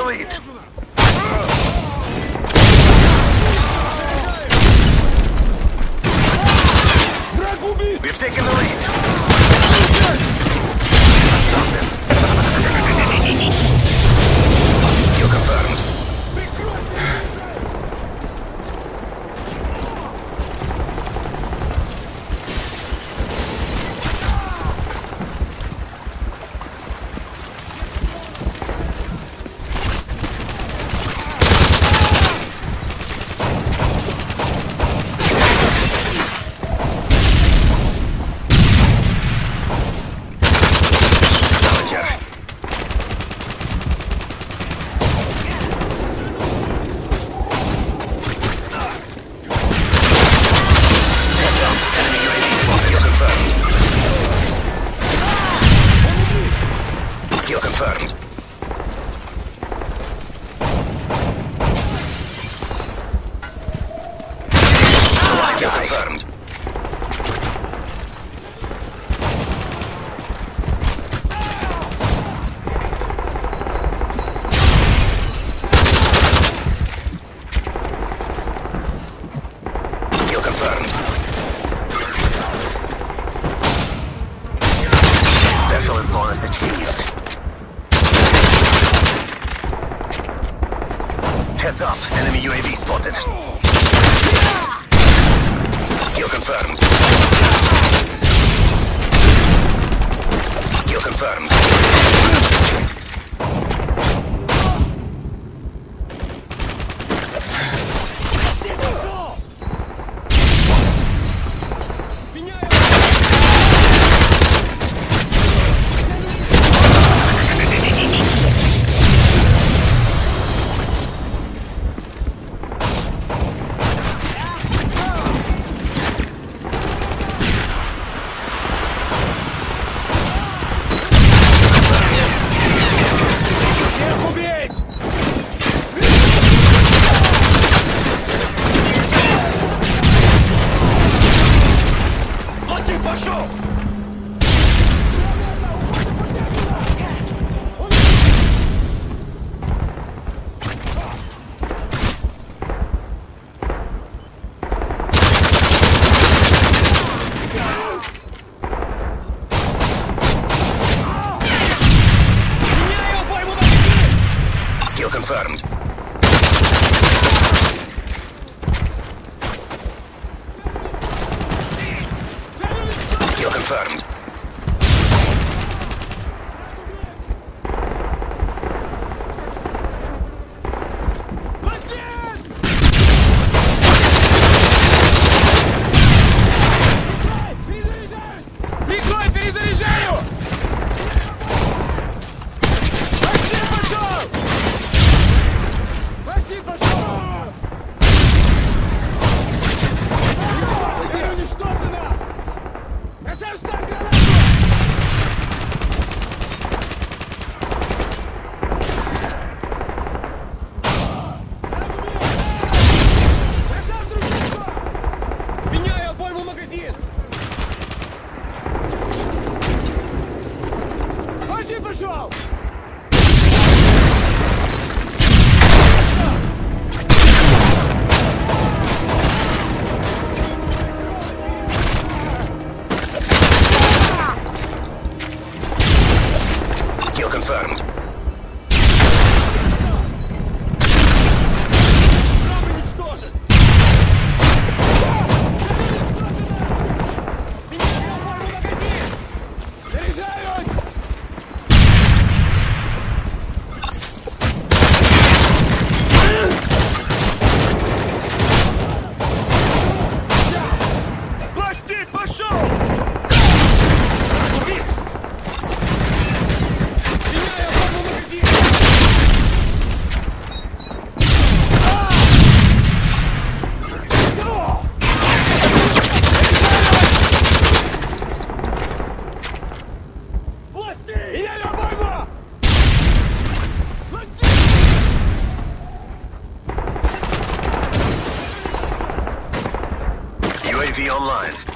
the lead. We've taken the lead. Assassin. You confirmed. Heads up, enemy UAV spotted. Kill confirmed. Kill confirmed. Confirmed. Kill confirmed. UAV online.